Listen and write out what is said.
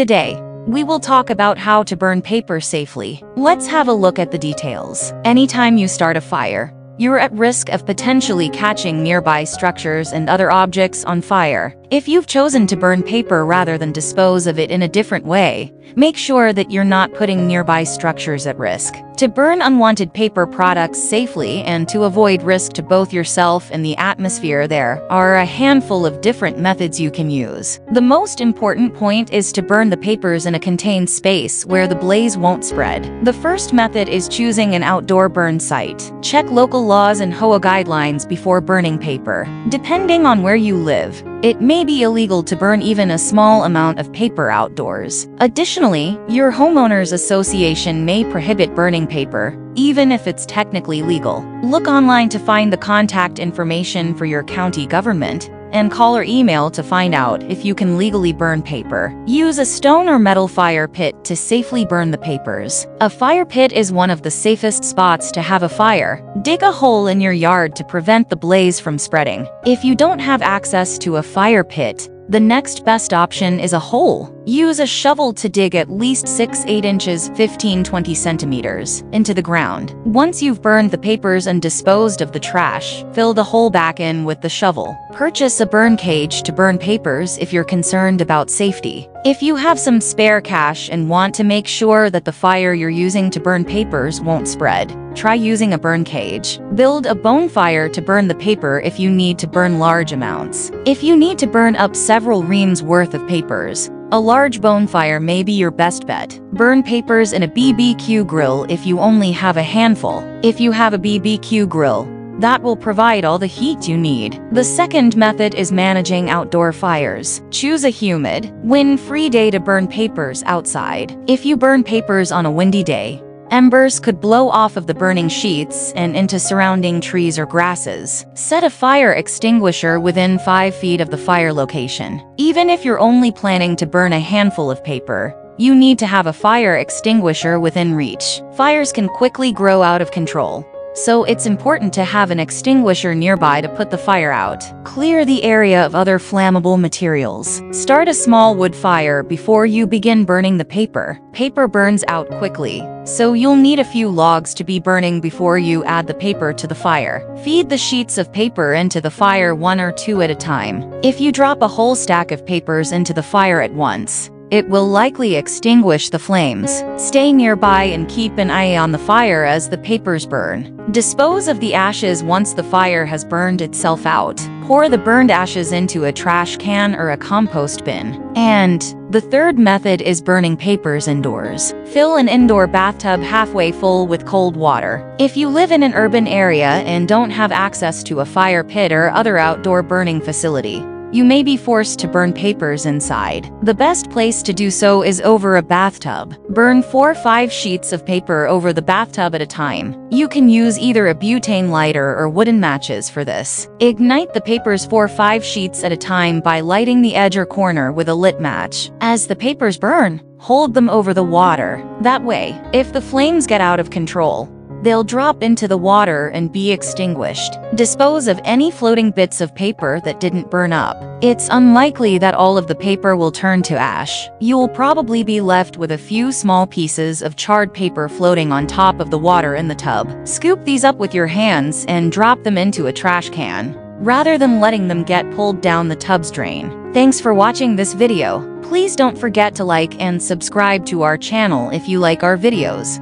Today, we will talk about how to burn paper safely. Let's have a look at the details. Anytime you start a fire, you're at risk of potentially catching nearby structures and other objects on fire. If you've chosen to burn paper rather than dispose of it in a different way, make sure that you're not putting nearby structures at risk. To burn unwanted paper products safely and to avoid risk to both yourself and the atmosphere, there are a handful of different methods you can use. The most important point is to burn the papers in a contained space where the blaze won't spread. The first method is choosing an outdoor burn site. Check local laws and HOA guidelines before burning paper. Depending on where you live, it may be illegal to burn even a small amount of paper outdoors. Additionally, your homeowners association may prohibit burning paper, even if it's technically legal. Look online to find the contact information for your county government, and call or email to find out if you can legally burn paper. Use a stone or metal fire pit to safely burn the papers. A fire pit is one of the safest spots to have a fire. Dig a hole in your yard to prevent the blaze from spreading. If you don't have access to a fire pit, the next best option is a hole. Use a shovel to dig at least 6-8 inches (15-20 centimeters) into the ground. Once you've burned the papers and disposed of the trash, fill the hole back in with the shovel. Purchase a burn cage to burn papers if you're concerned about safety. If you have some spare cash and want to make sure that the fire you're using to burn papers won't spread, try using a burn cage. Build a bonfire to burn the paper if you need to burn large amounts. If you need to burn up several reams worth of papers, a large bonfire may be your best bet. Burn papers in a BBQ grill if you only have a handful. If you have a BBQ grill, that will provide all the heat you need. The second method is managing outdoor fires. Choose a humid, wind-free day to burn papers outside. If you burn papers on a windy day, embers could blow off of the burning sheets and into surrounding trees or grasses. Set a fire extinguisher within 5 feet of the fire location. Even if you're only planning to burn a handful of paper, you need to have a fire extinguisher within reach. Fires can quickly grow out of control, so it's important to have an extinguisher nearby to put the fire out. Clear the area of other flammable materials. Start a small wood fire before you begin burning the paper. Paper burns out quickly, so you'll need a few logs to be burning before you add the paper to the fire. Feed the sheets of paper into the fire 1 or 2 at a time. If you drop a whole stack of papers into the fire at once, it will likely extinguish the flames. Stay nearby and keep an eye on the fire as the papers burn. Dispose of the ashes once the fire has burned itself out. Pour the burned ashes into a trash can or a compost bin. And the third method is burning papers indoors. Fill an indoor bathtub halfway full with cold water. If you live in an urban area and don't have access to a fire pit or other outdoor burning facility, you may be forced to burn papers inside. The best place to do so is over a bathtub. Burn 4 or 5 sheets of paper over the bathtub at a time. You can use either a butane lighter or wooden matches for this. Ignite the papers 4 or 5 sheets at a time by lighting the edge or corner with a lit match. As the papers burn, hold them over the water. That way, if the flames get out of control, they'll drop into the water and be extinguished. Dispose of any floating bits of paper that didn't burn up. It's unlikely that all of the paper will turn to ash. You'll probably be left with a few small pieces of charred paper floating on top of the water in the tub. Scoop these up with your hands and drop them into a trash can, rather than letting them get pulled down the tub's drain. Thanks for watching this video. Please don't forget to like and subscribe to our channel if you like our videos.